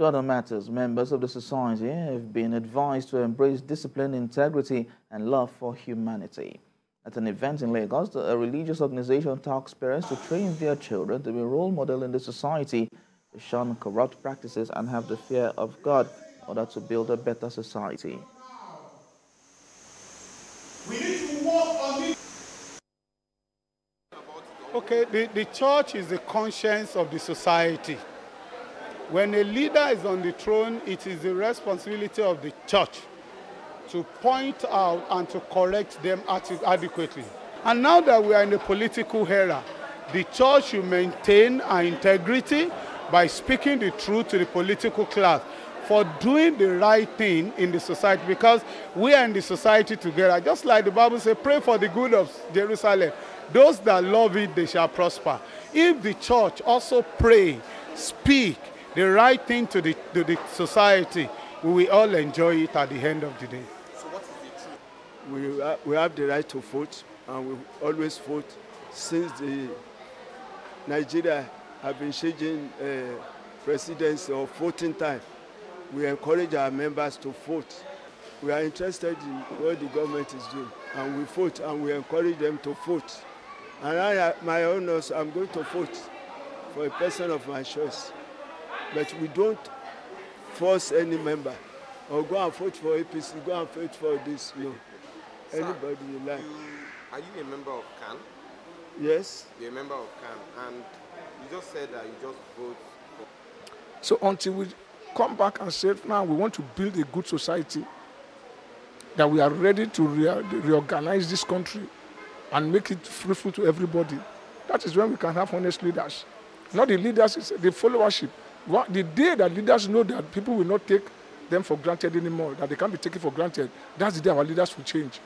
To other matters, members of the society have been advised to embrace discipline, integrity, and love for humanity. At an event in Lagos, a religious organization talks parents to train their children to be a role model in the society, to shun corrupt practices and have the fear of God in order to build a better society. We need to work on this. Okay, the church is the conscience of the society. When a leader is on the throne, it is the responsibility of the church to point out and to correct them adequately. And now that we are in the political era, the church should maintain our integrity by speaking the truth to the political class for doing the right thing in the society, because we are in the society together. Just like the Bible says, pray for the good of Jerusalem. Those that love it, they shall prosper. If the church also pray, speak the right thing to the society, we will all enjoy it at the end of the day. So what is the truth? We have the right to vote, and we always vote since the Nigeria have been changing precedence of voting time. We encourage our members to vote. We are interested in what the government is doing, and we vote, and we encourage them to vote. And I, my own, I'm going to vote for a person of my choice. But we don't force any member, or go and vote for APC, go and vote for this, you know. Anybody you like. Are you a member of CAN? Yes. You're a member of CAN, and you just said that you just vote for... So until we come back and say, now we want to build a good society, that we are ready to reorganize this country and make it fruitful to everybody, that is when we can have honest leaders. Not the leaders, it's the followership. The day that leaders know that people will not take them for granted anymore, that they can't be taken for granted, that's the day our leaders will change.